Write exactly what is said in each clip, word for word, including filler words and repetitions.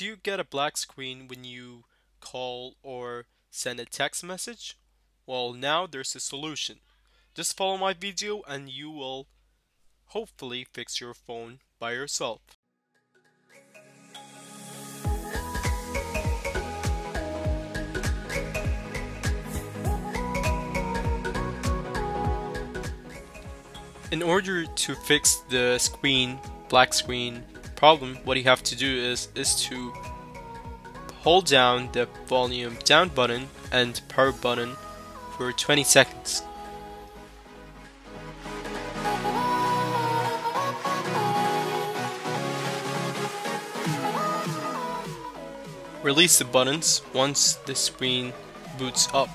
Do you get a black screen when you call or send a text message? Well, now there's a solution. Just follow my video and you will hopefully fix your phone by yourself. In order to fix the screen, black screen problem, what you have to do is, is to hold down the volume down button and power button for twenty seconds. Release the buttons once the screen boots up.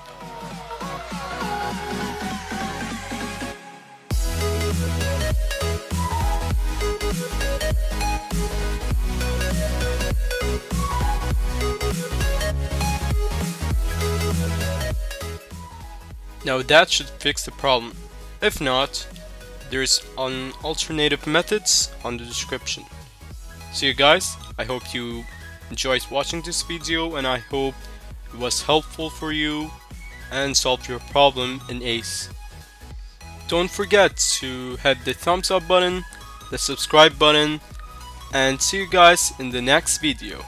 Now that should fix the problem. If not, there's an alternative methods on the description. See you guys, I hope you enjoyed watching this video and I hope it was helpful for you and solved your problem in Ace. Don't forget to hit the thumbs up button, the subscribe button, and see you guys in the next video.